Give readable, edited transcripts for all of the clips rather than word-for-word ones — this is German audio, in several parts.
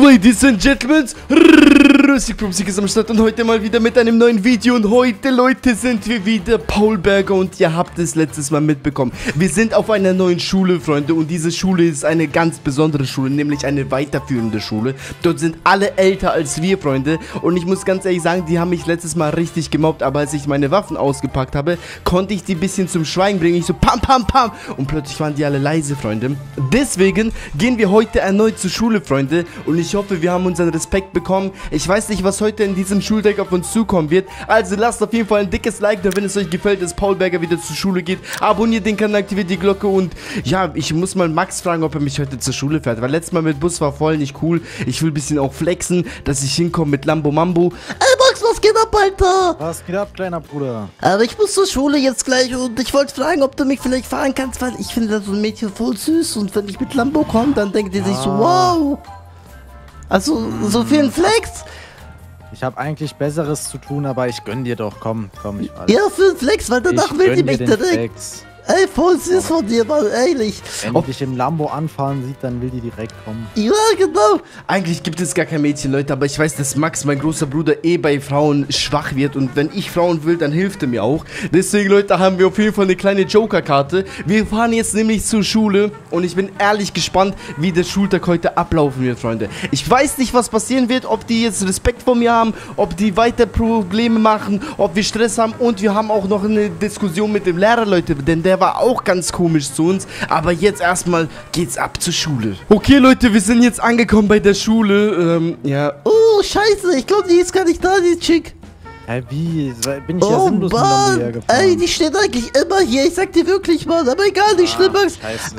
Ladies and Gentlemen, Russik ist am Start und heute mal wieder mit einem neuen Video. Und heute, Leute, sind wir wieder Paul Berger und ihr habt es letztes Mal mitbekommen. Wir sind auf einer neuen Schule, Freunde, und diese Schule ist eine ganz besondere Schule, nämlich eine weiterführende Schule. Dort sind alle älter als wir, Freunde, und ich muss ganz ehrlich sagen, die haben mich letztes Mal richtig gemobbt, aber als ich meine Waffen ausgepackt habe, konnte ich die ein bisschen zum Schweigen bringen. Ich so pam, pam, pam und plötzlich waren die alle leise, Freunde. Deswegen gehen wir heute erneut zur Schule, Freunde, und ich hoffe, wir haben unseren Respekt bekommen. Ich weiß nicht, was heute in diesem Schultag auf uns zukommen wird. Also lasst auf jeden Fall ein dickes Like da, wenn es euch gefällt, dass Paul Berger wieder zur Schule geht. Abonniert den Kanal, aktiviert die Glocke und ja, ich muss mal Max fragen, ob er mich heute zur Schule fährt. Weil letztes Mal mit Bus war voll nicht cool. Ich will ein bisschen auch flexen, dass ich hinkomme mit Lambo Mambo. Ey Max, was geht ab, Alter? Was geht ab, kleiner Bruder? Aber ich muss zur Schule jetzt gleich und ich wollte fragen, ob du mich vielleicht fahren kannst, weil ich finde das so ein Mädchen voll süß und wenn ich mit Lambo komme, dann denkt die sich so, wow. Also, so viel Flex? Ich habe eigentlich Besseres zu tun, aber ich gönn dir doch. Komm, ich fahr. Ja, für den Flex, weil danach will die mich direkt. Ey, voll süß von dir, Mann, ehrlich. Wenn die dich im Lambo anfahren sieht, dann will die direkt kommen. Ja, genau. Eigentlich gibt es gar kein Mädchen, Leute, aber ich weiß, dass Max, mein großer Bruder, eh bei Frauen schwach wird. Und wenn ich Frauen will, dann hilft er mir auch. Deswegen, Leute, haben wir auf jeden Fall eine kleine Joker-Karte. Wir fahren jetzt nämlich zur Schule und ich bin ehrlich gespannt, wie der Schultag heute ablaufen wird, Freunde. Ich weiß nicht, was passieren wird, ob die jetzt Respekt vor mir haben, ob die weiter Probleme machen, ob wir Stress haben. Und wir haben auch noch eine Diskussion mit dem Lehrer, Leute, denn der war auch ganz komisch zu uns. Aber jetzt erstmal geht's ab zur Schule. Okay, Leute, wir sind jetzt angekommen bei der Schule. Ja. Oh, scheiße. Ich glaube, die ist gar nicht da, die Chick. Hä, wie? Bin ich ja sinnlos mit Lambo hergefahren. Ey, die steht eigentlich immer hier. Ich sag dir wirklich, Mann. Aber egal, nicht schlimm, Max.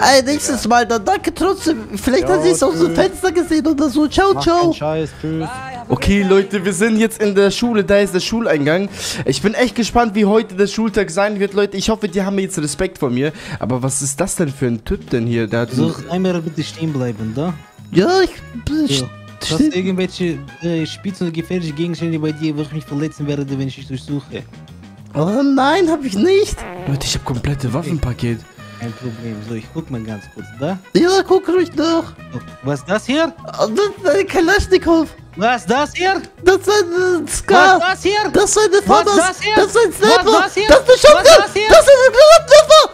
Ey, nächstes Mal dann. Danke trotzdem. Vielleicht hat sie es aus dem Fenster gesehen oder so. Ciao, ciao. Scheiß, tschüss. Okay, Leute, wir sind jetzt in der Schule. Da ist der Schuleingang. Ich bin echt gespannt, wie heute der Schultag sein wird, Leute. Ich hoffe, die haben jetzt Respekt vor mir. Aber was ist das denn für ein Typ denn hier? Der hat so, einmal bitte stehen bleiben, da? Ja, ich du hast irgendwelche Spitzen oder gefährliche Gegenstände bei dir, wo ich mich verletzen werde, wenn ich dich durchsuche. Oh nein, hab ich nicht. Leute, ich hab komplette Waffenpaket. Kein Problem. So, ich guck mal ganz kurz, da? Ja, guck ruhig nach. Was ist das hier? Das ist ein Kalaschnikow. Was ist das hier? Das ist ein Scar. Was ist das hier? Das ist eine Famas. Was ist das hier? Das ist ein Sniper. Was ist das hier? Das ist eine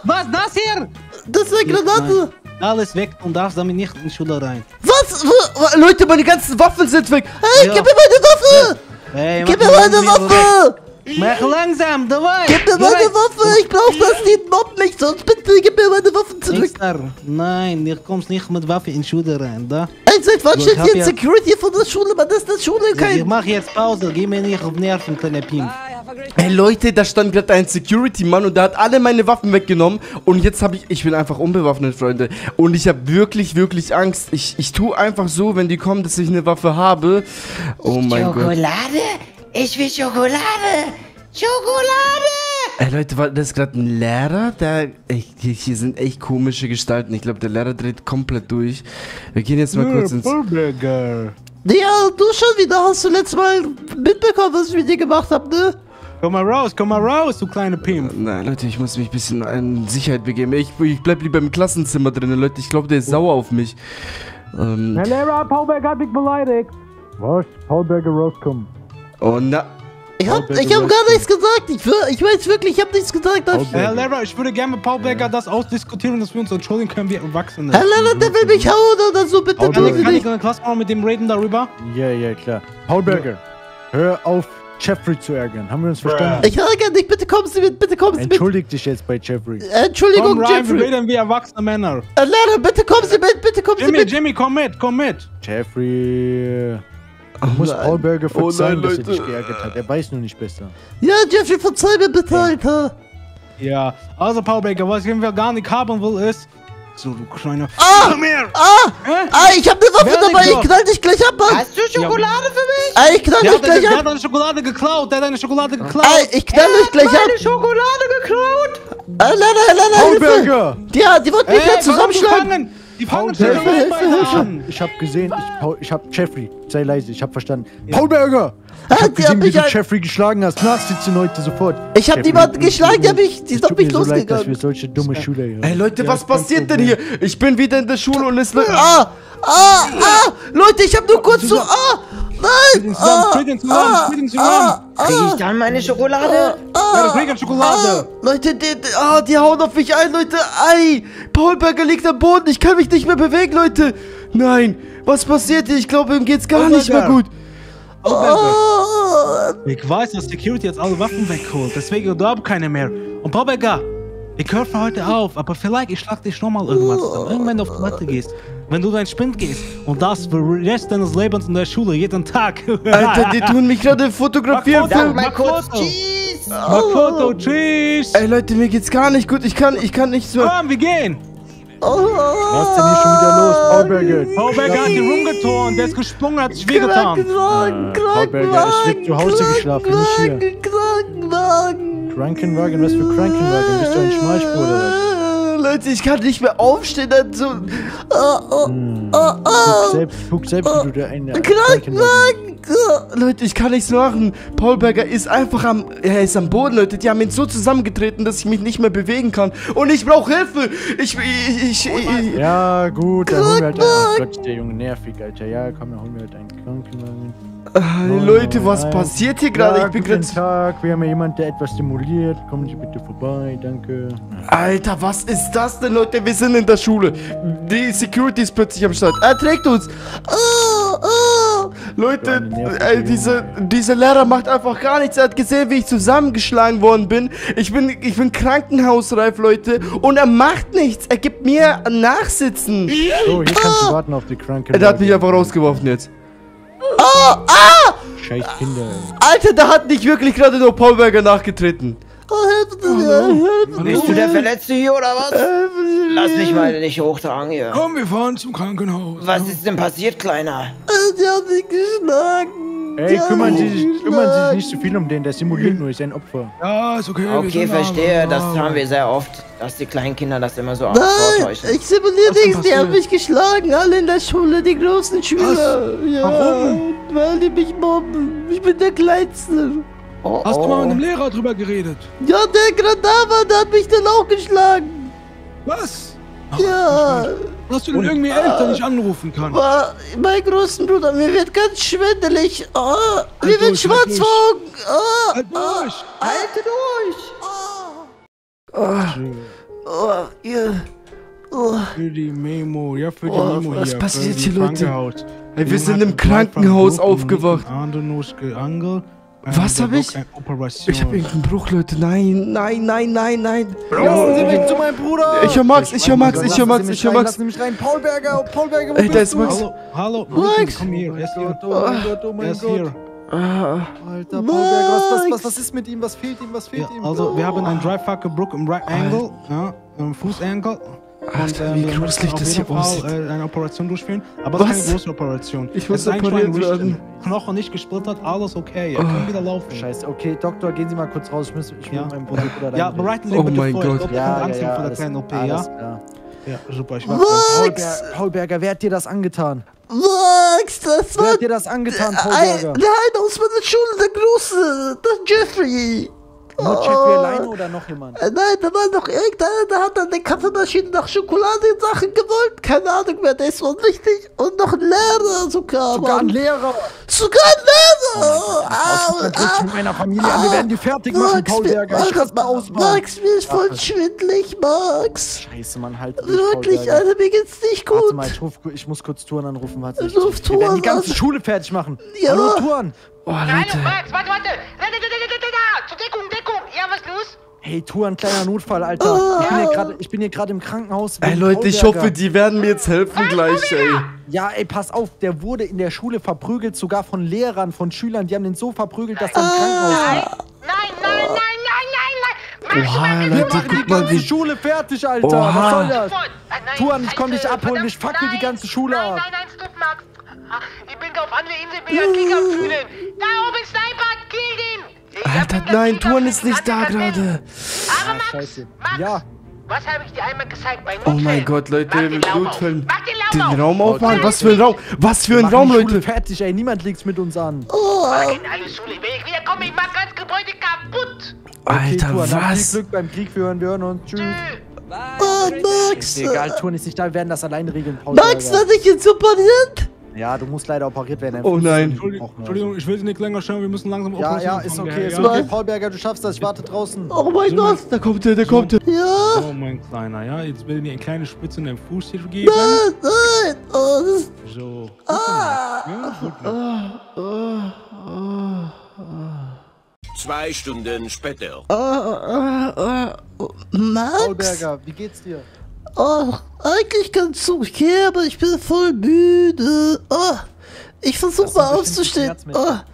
Granate. Das ist eine Granate. Was ist das hier? Das ist eine Granate. Alles weg und darfst damit nicht in die Schule rein. Was? Leute, meine ganzen Waffen sind weg. Hey, gib mir meine Waffe! Ja. Hey, gib mir meine Waffe! Mach langsam, dabei! Gib mir meine Waffe! Ich brauch das nicht, mob mich, sonst bitte gib mir meine Waffen zurück! Nein, ihr kommst nicht mit Waffe in die Schule rein, da? Ey, seit wann steht hier Security von der Schule? Man ist der Schule kein... Ich mach jetzt Pause, geh mir nicht auf Nerven, kleiner Pimp. Ey Leute, da stand gerade ein Security-Mann und der hat alle meine Waffen weggenommen und jetzt habe ich, ich bin einfach unbewaffnet, Freunde, und ich habe wirklich, wirklich Angst. Ich tue einfach so, wenn die kommen, dass ich eine Waffe habe. Oh mein Gott. Schokolade? Ich will Schokolade! Schokolade! Ey Leute, das ist gerade ein Lehrer, der, hier sind echt komische Gestalten. Ich glaube, der Lehrer dreht komplett durch. Wir gehen jetzt mal kurz ins... Ja, du schon wieder, hast du letztes Mal mitbekommen, was ich mit dir gemacht habe, ne? Komm mal raus, du kleine Pimp. Nein, Leute, ich muss mich ein bisschen in Sicherheit begeben. Ich bleib lieber im Klassenzimmer drin, Leute. Ich glaube, der ist sauer auf mich. Herr Lehrer, Paul Berger hat mich beleidigt. Was? Paul Berger rauskommen. Oh, na... Ich hab gar nichts gesagt. Ich weiß wirklich, ich hab nichts gesagt. Herr Lehrer, ich würde gerne mit Paul Berger das ausdiskutieren, dass wir uns entschuldigen können, wir Erwachsene. Herr Lehrer, der will mich hauen oder so, bitte. Kann ich in der Klasse auch mit dem reden darüber? Ja, ja, klar. Paul Berger, hör auf, Jeffrey zu ärgern. Haben wir uns verstanden? Ich ärgere dich, bitte kommen Sie mit, bitte kommen Sie mit. Entschuldige dich jetzt bei Jeffrey. Entschuldigung, komm rein, Jeffrey. Wir reden wie erwachsene Männer. Lehrer, bitte kommen Sie mit, bitte kommen Sie mit. Jimmy, komm mit, komm mit. Jeffrey... Du musst Paul Berger verzeihen, dass er dich geärgert hat. Er weiß nur nicht besser. Ja, Jeffrey, verzeih mir bitte, Alter. Ja, also Paul Berger, was wir gar nicht haben will, ist... So, du kleiner... ich hab ne Waffe dabei, ich knall dich gleich ab, Mann. Hast du Schokolade für mich? Ich knall dich gleich ab. Der hat deine Schokolade geklaut, ich knall dich gleich ab. Er hat meine Schokolade geklaut. Alter, Paul Berger. Ja, die wollten mich gleich zusammenschlagen. Die Paul Berger. Ich hab gesehen, ich hab Jeffrey, sei leise, ich hab verstanden. Ja. Paul Berger! Ich hab gesehen, wie du Jeffrey geschlagen hast. Nachsitzen heute sofort. Ich hab niemanden geschlagen, die ist auf mich losgegangen. So leid, dass wir solche dumme Schüler hier. Ey Leute, was passiert denn hier? Ich bin wieder in der Schule und es... Leute, ich habe nur kurz so. Nein! Krieg ich dann meine Schokolade? Ja, Schokolade. Leute, die hauen auf mich ein, Leute. Ei! Paul Berger liegt am Boden. Ich kann mich nicht mehr bewegen, Leute. Nein! Was passiert hier? Ich glaube, ihm geht's gar nicht mehr gut. Ich weiß, dass Security jetzt alle Waffen wegholt. Deswegen glauben keine mehr. Und Paul Berger, ich höre für heute auf, aber vielleicht ich schlag dich nochmal irgendwas. Irgendwann du auf Platte gehst, wenn du dein Spind gehst und das für den Rest deines Lebens in der Schule, jeden Tag. Alter, die tun mich gerade fotografieren. Mach Foto, tschüss. Ey Leute, mir geht's gar nicht gut, ich kann nicht so. Komm, wir gehen. Was ist denn hier schon wieder los? Paul Berger hat die rumgetan, der ist gesprungen, hat sich wehgetan. Paul Berger ist weg zu Hause geschlafen, nicht hier. Krankenwagen, was für Krankenwagen? Bist du ein Schmalspur oder was? Leute, ich kann nicht mehr aufstehen. Guck selbst, wie du da einen Krankenwagen. Leute, ich kann nichts machen. Paul Berger ist einfach am Boden, Leute. Die haben ihn so zusammengetreten, dass ich mich nicht mehr bewegen kann. Und ich brauche Hilfe. Ja, gut, dann holen wir halt einen. Gott, der Junge nervig, Alter. Ja, komm, dann holen wir halt einen Krankenwagen. Leute, was passiert hier gerade? Ich bin gerade. Guten Tag, wir haben ja jemanden, der etwas simuliert. Kommen Sie bitte vorbei, danke. Alter, was ist das denn, Leute? Wir sind in der Schule. Die Security ist plötzlich am Start. Er trägt uns. Leute, dieser Lehrer macht einfach gar nichts. Er hat gesehen, wie ich zusammengeschlagen worden bin. Ich bin krankenhausreif, Leute. Und er macht nichts. Er gibt mir Nachsitzen. So, hier kannst du warten auf die Krankenhaus. Er hat mich einfach rausgeworfen jetzt. Scheiß Kinder. Alter, da hat nicht wirklich gerade nur Paul Berger nachgetreten. Hilfe, bist du der Verletzte hier oder was? Lass mich mal nicht hochtragen hier. Komm, wir fahren zum Krankenhaus. Was ist denn passiert, Kleiner? Die haben mich geschlagen. Ey, kümmern Sie sich nicht so viel um den, der simuliert nur, ist ein Opfer. Ja, ist okay. Okay, verstehe, das haben wir sehr oft, dass die kleinen Kinder das immer so vortäuschen. Ich simuliere nichts, die haben mich geschlagen, alle in der Schule, die großen Schüler. Ja, warum? Weil die mich mobben, ich bin der Kleinste. Hast du mal mit dem Lehrer drüber geredet? Ja, der Granater, der hat mich dann auch geschlagen. Was? Ach, ja. Hast du denn irgendwie Eltern nicht anrufen können? Mein großen Bruder, mir wird ganz schwindelig. Mir wird schwarz vor Augen. Für die Memo, ja, für die Memo hier. Was passiert hier, Leute? Ey, wir sind im Krankenhaus aufgewacht. Was habe ich? Ich habe irgendeinen Bruch, Leute. Nein. Lassen Sie mich zu meinem Bruder. Ich höre Max. Lassen Sie mich rein. Paul Berger, wo bist du? Ey, da ist Max. Hallo, Max. Komm hier. Er ist hier. Oh mein Gott. Alter, Paul Berger, was ist mit ihm? Was fehlt ihm? Also, wir haben einen dreifachen Bruch im Right Angle, ja, im Fußangle. Alter, wie gruselig das hier aussieht. Eine Operation durchführen, aber es ist keine große Operation. Ich muss operiert werden. Knochen nicht gesplittert, alles okay. Er kann wieder laufen. Scheiße, okay, Doktor, gehen Sie mal kurz raus. Ich muss meinen Bruder da. Ja, bereiten Sie bitte vor. Ich glaube, ja, Angst vor der kleinen OP, ja? Ja, super, ich mach das. Paul Berger, wer hat dir das angetan? Max, das war... Wer hat dir das angetan, Paul Berger? Nein, aus meiner Schule, der Große, der Jeffrey. Nur Jeffrey alleine oder noch jemand? Nein, da war noch irgendeiner, der hat an der Kaffeemaschine nach Schokoladensachen gewollt. Keine Ahnung mehr, der ist unwichtig. Und noch ein Lehrer sogar. Sogar ein Lehrer! Das ist meiner Familie an. Wir werden die fertig machen, Paul Berger. Max, mir ist voll schwindelig, Max. Scheiße, Mann, halt. Wirklich, Alter, mir geht's nicht gut. Warte mal, ich muss kurz Tuan anrufen. Warte, wir werden die ganze Schule fertig machen. Ja. Hallo, Tuan. Oh, hallo, Max, warte. Deckung! Ja, was los? Hey, Tuan, kleiner Notfall, Alter. Ich bin hier gerade im Krankenhaus. Ey, Leute, ich hoffe, die werden mir jetzt helfen gleich, ey. Ja, ey, pass auf, der wurde in der Schule verprügelt, sogar von Lehrern, von Schülern. Die haben den so verprügelt, dass er im Krankenhaus war. Nein, Leute, guck mal, die Schule fertig, Alter. Was soll das? Tuan, ich komm dich abholen, ich fackel die ganze Schule ab. Nein, stopp, Max. Ich bin auf andere Insel, bin ein Krieger fühlen. Da oben ist Sniper, kill den! Alter, nein, Tuan ist nicht da gerade. Aber Max, ja. Was habe ich dir einmal gezeigt? Oh mein Gott, Leute, mit Blutfällen. Den Raum aufmachen? Was für ein Raum? Was für ein Raum, Leute? Fertig, ey, niemand legt's mit uns an. In alle Schule. Wenn ich wiederkomme, ich mach ganz Gebäude kaputt. Alter, was? Viel Glück beim Krieg, wir hören uns. Tschüss. Mann, Max! Ist egal, Tuan ist nicht da, wir werden das allein regeln, Paul. Max, was ich jetzt operiert? Ja, du musst leider operiert werden. Oh nein. Entschuldigung, ich will sie nicht länger schauen, wir müssen langsam operieren. Ja, ja, ist okay, ist okay. Paul Berger, du schaffst das, ich warte draußen. Oh mein Gott, da kommt er, da kommt er. Ja. Oh mein Kleiner, ja, jetzt will ich dir eine kleine Spitze in deinem Fuß geben. Nein, nein. Oh, das ist... So. Ah. 2 Stunden später. Max? Paul Berger, wie geht's dir? Oh, eigentlich ganz okay, aber ich bin voll müde. Oh, ich versuche mal aufzustehen. Ach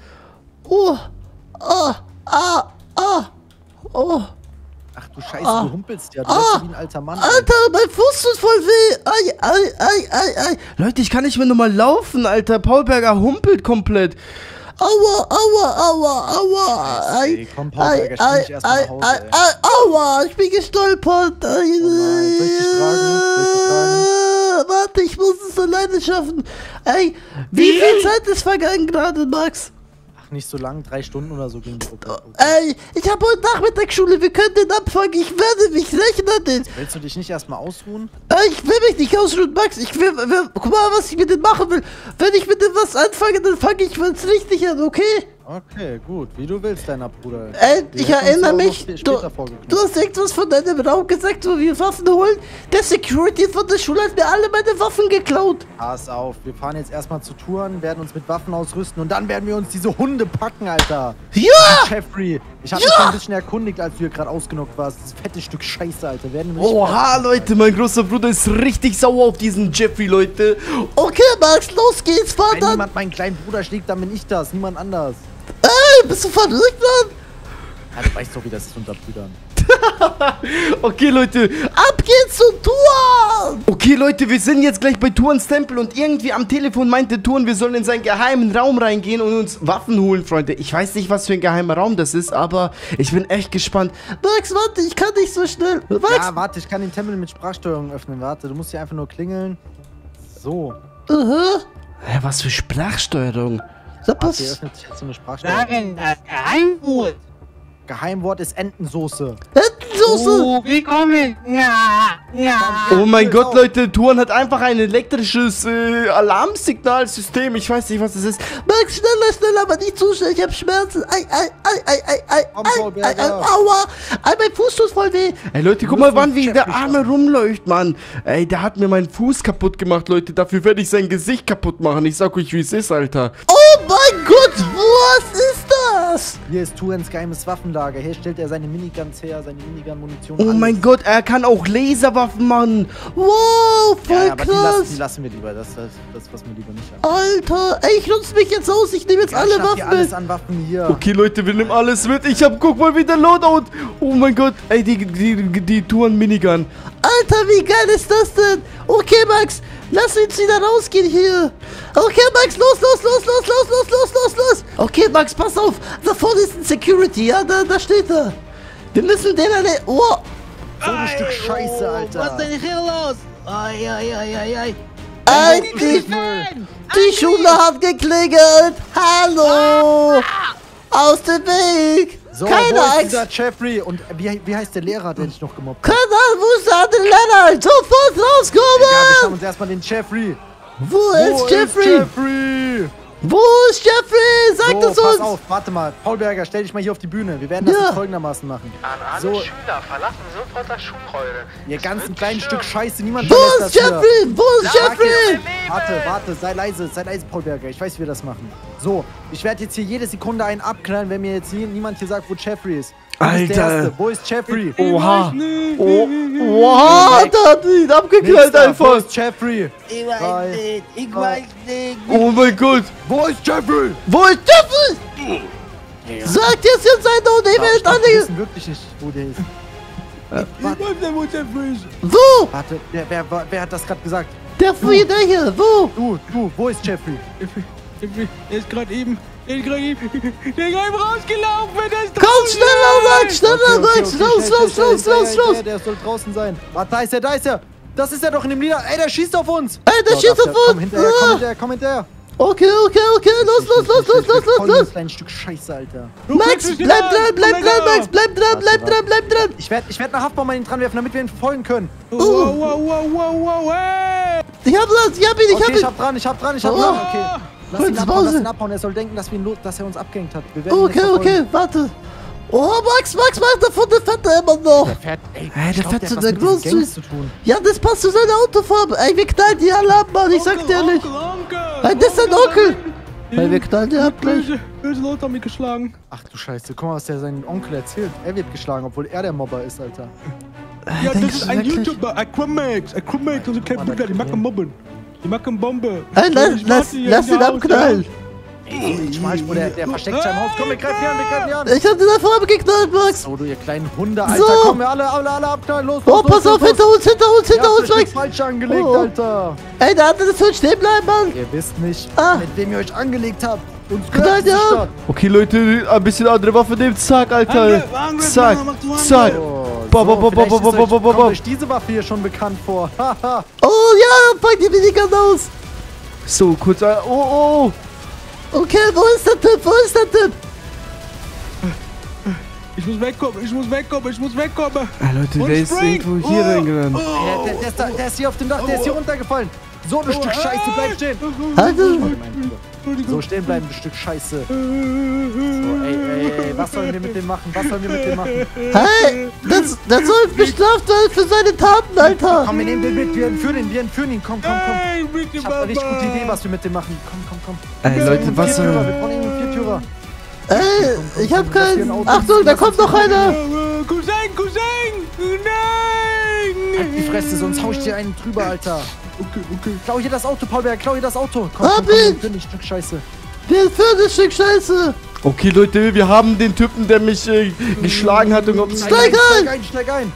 du Scheiße, du humpelst ja. Du bist wie ein alter Mann. Alter, mein Fuß tut voll weh. Ei. Leute, ich kann nicht mehr normal laufen, Alter. Paul Berger humpelt komplett. Aua. Aua, ich bin gestolpert. Oh nein, soll ich dich tragen? Warte, ich muss es alleine schaffen. Ey, wie viel Zeit ist vergangen gerade, Max? Ach, nicht so lang, 3 Stunden oder so ging. Ey, ich habe heute Nachmittagsschule, wir können den abfangen. Ich werde mich rechnen. Willst du dich nicht erstmal ausruhen? Ich will mich nicht ausruhen, Max. Guck mal, was ich mit dem machen will. Wenn ich mit dem was anfange, dann fange ich es richtig an, okay? Okay, gut. Wie du willst, deiner Bruder. Ich erinnere mich, du hast etwas von deinem Raum gesagt, wo wir Waffen holen. Der Security von der Schule hat mir alle meine Waffen geklaut. Pass auf, wir fahren jetzt erstmal zu Touren, werden uns mit Waffen ausrüsten und dann werden wir uns diese Hunde packen, Alter. Ja! Jeffrey, ich habe mich schon ein bisschen erkundigt, als du hier gerade ausgenockt warst. Das fette Stück Scheiße, Alter. Oha, Leute, mein großer Bruder ist richtig sauer auf diesen Jeffrey, Leute. Okay, Max, los geht's, Vater. Wenn jemand meinen kleinen Bruder schlägt, dann bin ich das, niemand anders. Ey, bist du verrückt, Mann? Ja, du weißt doch, wie das ist unter Brüdern. Okay, Leute. Ab geht's zu Tuan! Okay, Leute, wir sind jetzt gleich bei Tuans Tempel und irgendwie am Telefon meinte Tuan, wir sollen in seinen geheimen Raum reingehen und uns Waffen holen, Freunde. Ich weiß nicht, was für ein geheimer Raum das ist, aber ich bin echt gespannt. Max, warte, ich kann nicht so schnell. Max. Ja, warte, ich kann den Tempel mit Sprachsteuerung öffnen. Warte, du musst hier einfach nur klingeln. So. Ja, was für Sprachsteuerung? Warte, hier öffnet sich jetzt so eine Sprachsteuerung. Geheimwort ist Entensoße. Entensoße? Oh, willkommen. Ja. Oh mein Gott, Leute, Tuan hat einfach ein elektrisches Alarmsignalsystem. Ich weiß nicht, was das ist. Max, schneller, aber nicht zu schnell. Ich hab Schmerzen. Aua. Mein Fuß tut voll weh. Ey, Leute, guck mal, wann wie der Arme rumläuft, Mann. Ey, der hat mir meinen Fuß kaputt gemacht, Leute. Dafür werde ich sein Gesicht kaputt machen. Ich sag euch, wie es ist, Alter. Oh mein Gott, was ist das? Hier ist Tuans geheimes Waffenlager. Hier stellt er seine Miniguns her, seine Minigun-Munition. Oh mein Gott, er kann auch Laserwaffen machen. Wow, voll krass. Ja, aber die lassen wir lieber. Das was wir lieber nicht haben. Alter, ey, ich nutze mich jetzt aus. Ich nehme jetzt alle Waffen mit. Alles an Waffen hier. Okay, Leute, wir nehmen alles mit. Ich hab, guck mal, wie der Loadout. Oh mein Gott, ey, die Tuan-Minigun. Alter, wie geil ist das denn? Okay, Max, lass uns wieder rausgehen hier. Okay, Max, los. Okay, Max, pass auf. Da vorne ist ein Security, ja, da steht er. Wir müssen den alle... Oh. So ein Stück Scheiße, Alter. Was ist denn hier los? Ei. Die Schule hat geklingelt. Hallo. Aus dem Weg. So, keine Angst. Dieser Jeffrey und wie heißt der Lehrer, den ich noch gemobbt habe? Keine Ahnung, wo ist der Lehrer? Sofort rauskommen! Egal, wir schauen uns erstmal den Jeffrey. Wo ist Jeffrey? Wo ist Jeffrey? Sag das uns! Pass auf, warte mal. Paul Berger, stell dich mal hier auf die Bühne. Wir werden das jetzt folgendermaßen machen. An alle Schüler verlassen sofort das Schulgebäude. Ihr ganzen kleinen Stück Scheiße, niemand verlässt das hier. Wo ist Jeffrey? Warte, sei leise, Paul Berger. Ich weiß, wie wir das machen. So, ich werde jetzt hier jede Sekunde einen abknallen, wenn mir jetzt niemand hier sagt, wo Jeffrey ist. Alter! Wo ist Jeffrey? Oha! Oha! Alter, den abgeknallt einfach! Wo ist Jeffrey? Ich weiß nicht! Oh mein Gott! Wo ist Jeffrey? Ja. Sagt jetzt einer und ich werde annehmen! Wir wissen wirklich nicht, wo der ist. Ich weiß nicht, wo Jeffrey ist! Wo? Warte, wer hat das gerade gesagt? Der hier! Wo? Du! Wo ist Jeffrey? Er ist gerade eben... Der ist gerade eben rausgelaufen, der ist draußen! Komm, schneller, Max! Los! Der soll draußen sein. Warte, da ist er! Das ist er doch in dem Lieder! Ey, der schießt auf uns! Komm hinterher! Okay, los, ein Stück Scheiße, Alter. Max, bleib dran, Max, bleib dran. Ich werd nach Haftbaum an ihn dran werfen, damit wir ihn verfolgen können. Wow, ey! Ich hab ihn. Ich hab dran. Okay. Lass ihn abhauen, er soll denken, dass er uns abgehängt hat. Okay, warte. Oh, Max, der fährt da immer noch. Der fährt zu der Großzüß. Ja, das passt zu seiner Autofarbe. Ey, wir knallen die alle ab, Mann, ich sag dir nicht. Nein, das ist dein Onkel. Ey, wir knallen die ab gleich. Böse Leute haben mich geschlagen. Ach du Scheiße, guck mal, was der seinen Onkel erzählt. Er wird geschlagen, obwohl er der Mobber ist, Alter. Ja, das ist ein YouTuber, iCrimax, unsere kleinen Brüder, die machen Mobben. Die machen Bombe. Ey, lass ihn abknallen. Der versteckt sich im Haus. Komm, wir greifen die an. Ich hab den da vorne geknallt, Max. Oh, du, ihr kleinen Hunde, Alter. So. Komm, wir alle abknallen. Los, oh, pass auf, hinter uns, Max. Falsch angelegt, Alter. Ey, da hat er das so stehen bleiben, Mann. Ihr wisst nicht, mit dem ihr euch angelegt habt. Uns knallt ihr ab. Okay, Leute, ein bisschen andere Waffe nehmen. Zack, Alter. Zack. Kommt euch diese Waffe hier schon bekannt vor. Oh, ja, pack die Minigun aus. So, kurz, oh. Okay, wo ist der Typ? Ich muss wegkommen. Leute, und der ist irgendwo hier reingerannt. Der ist hier auf dem Dach, der ist hier runtergefallen. So ein Stück Scheiße, bleib stehen. So stehen bleiben, ein Stück Scheiße. So, ey, was sollen wir mit dem machen? Hey, das soll bestraft werden für seine Taten, Alter. Komm, wir nehmen den mit, wir entführen ihn. Komm. Ich hab eine richtig gute Idee, was wir mit dem machen. Komm. Ey, Leute, was soll... Wir brauchen einen Viertürer. Ey, ich hab keinen... Achtung, da kommt noch einer. Cousin, nein. Halt die Fresse, sonst hau ich dir einen drüber, Alter. Okay. Klau hier das Auto, Paul Berger, komm, ein Stück Scheiße. Den vierten Stück Scheiße. Okay, Leute, wir haben den Typen, der mich geschlagen hat. Und steig ein!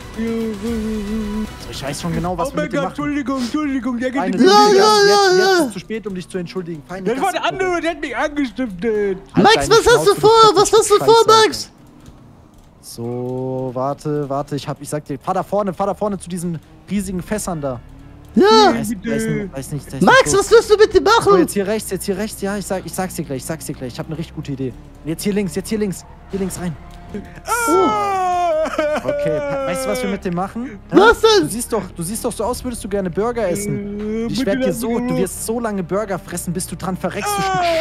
Ich weiß schon genau, was wir mit dem machen. Entschuldigung, der geht nicht. Ja. Jetzt ist zu spät, um dich zu entschuldigen. Das war der andere, der hat mich angestiftet. Max, was hast du vor? Max? So, warte, ich sag dir, fahr da vorne zu diesen riesigen Fässern da. Ja! Weiß nicht, Max, was willst du mit dem machen? So, jetzt hier rechts, ja, ich sag's dir gleich, ich hab eine richtig gute Idee. Jetzt hier links rein. Okay, weißt du, was wir mit dem machen? Was denn? Du siehst doch so aus, würdest du gerne Burger essen. Du wirst so lange Burger fressen, bis du dran verreckst.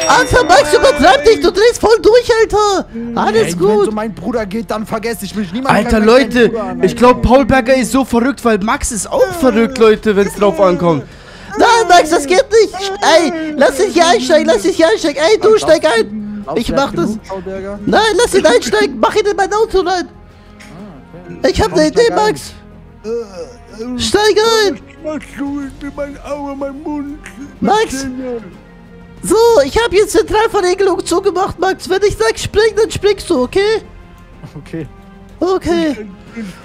Alter, Max, übertreib dich, du drehst voll durch, Alter. Alles gut. Wenn so mein Bruder geht, dann vergesse ich mich niemals. Alter, Leute, ich glaube, Paul Berger ist so verrückt, weil Max ist auch verrückt, Leute, wenn es drauf ankommt. Nein, Max, das geht nicht. Ey, lass dich hier einsteigen. Ey, du, steig ein. Ich mach das. Nein, lass ihn einsteigen. Mach ihn in mein Auto rein. Ich hab eine Idee, Max! Steig ein! Max! So, ich hab jetzt Zentralverriegelung zugemacht, Max. Wenn ich sag spring, dann springst du, okay? Okay.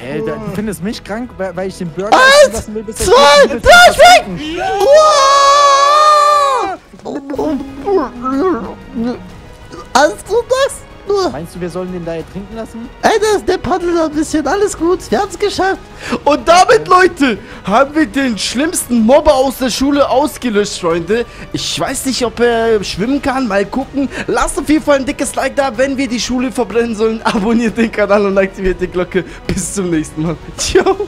Alter, du findest mich krank, weil ich den Burger... 1, 2, 3, springen! Alles gut, Max? Meinst du, wir sollen den da ertrinken lassen? Ey, der paddelt noch ein bisschen. Alles gut. Wir haben es geschafft. Und damit, Leute, haben wir den schlimmsten Mobber aus der Schule ausgelöscht, Freunde. Ich weiß nicht, ob er schwimmen kann. Mal gucken. Lasst auf jeden Fall ein dickes Like da, wenn wir die Schule verbrennen sollen. Abonniert den Kanal und aktiviert die Glocke. Bis zum nächsten Mal. Ciao.